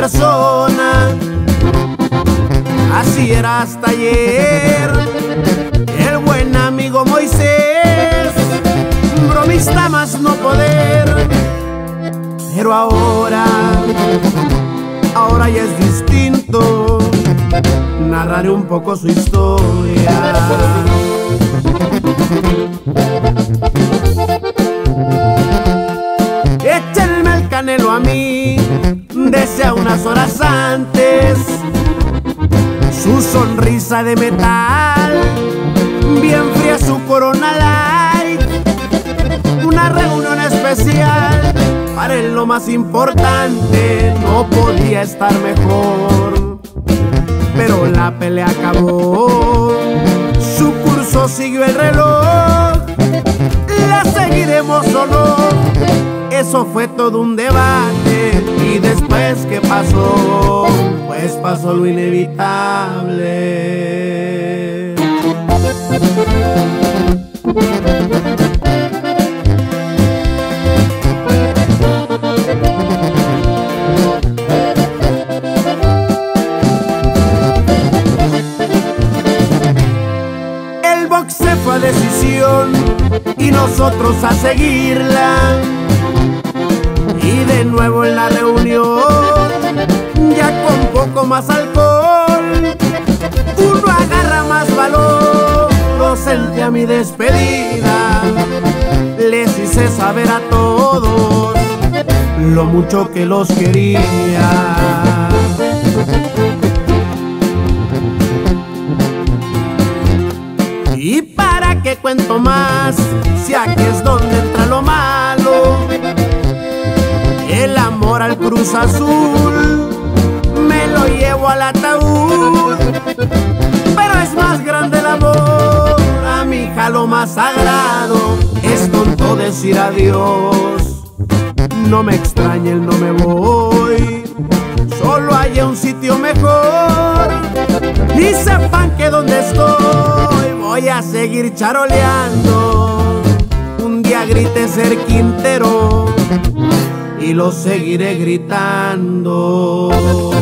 persona. Así era hasta ayer el buen amigo Moisés, bromista más no poder. Pero ahora ya es distinto. Narraré un poco su historia. Échenme el canelo a mí, desde unas horas antes. Su sonrisa de metal, bien fría su Corona Light. Una reunión especial, para él lo más importante, no podía estar mejor. Pero la pelea acabó, su curso siguió el reloj. ¿La seguiremos o no? Eso fue todo un debate. ¿Y después qué pasó? Pues pasó lo inevitable. El boxeo fue a decisión y nosotros a seguirla. Y de nuevo en la reunión, ya con poco más alcohol, uno agarra más valor. Lo sentí a mi despedida, les hice saber a todos lo mucho que los quería. Y para qué cuento más, si aquí es donde entra lo malo. El amor al Cruz Azul me lo llevo al ataúd. Pero es más grande el amor a mi hija, lo más sagrado. Es tonto decir adiós, no me extrañen, no me voy. Solo hay un sitio mejor y sepan que donde estoy voy a seguir charoleando. Un día grité Serquintero y lo seguiré gritando.